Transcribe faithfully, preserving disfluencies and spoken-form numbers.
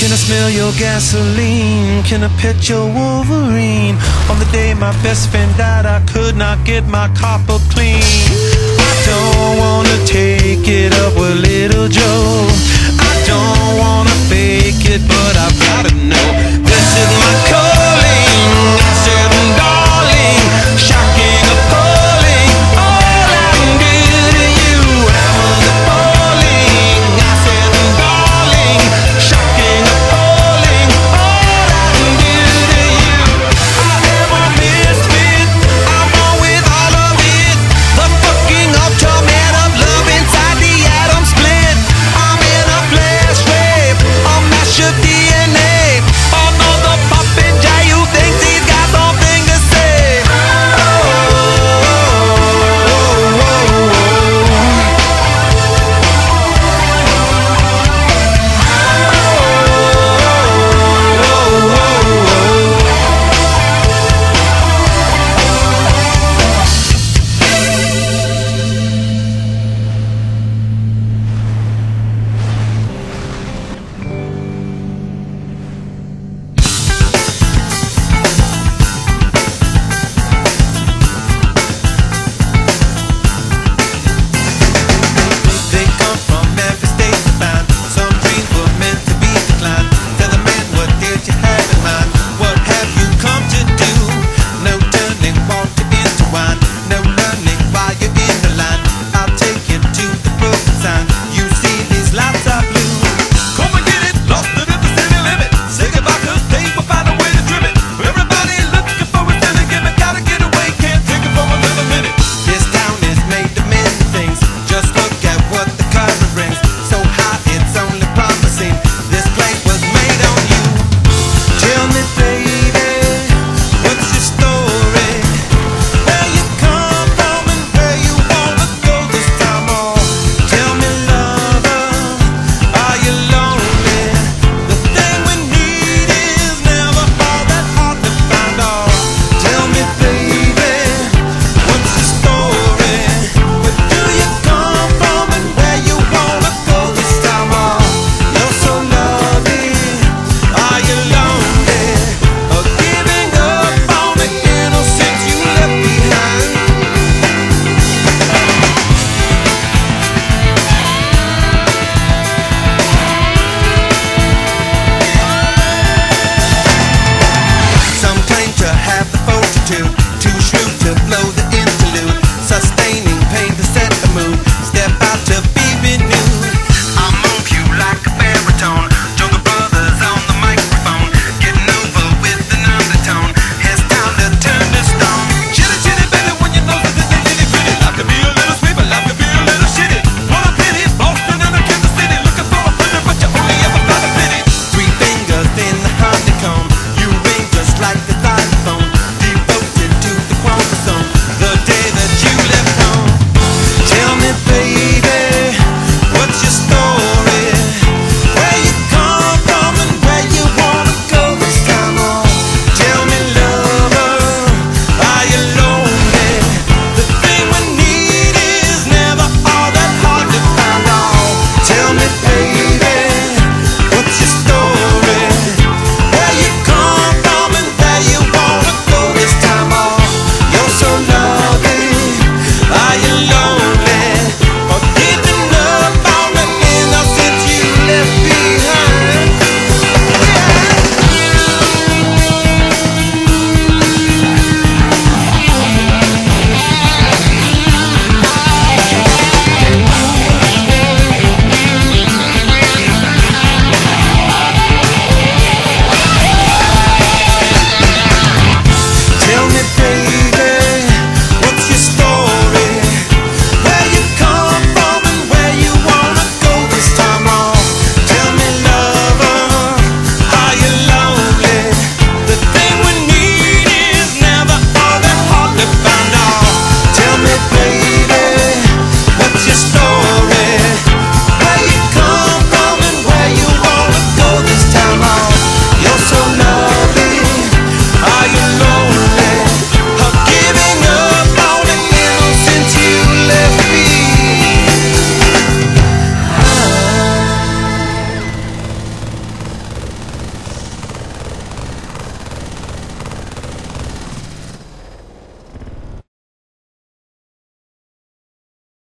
Can I smell your gasoline? Can I pet your Wolverine? On the day my best friend died, I could not get my copper clean. I don't wanna take it up with little Joe.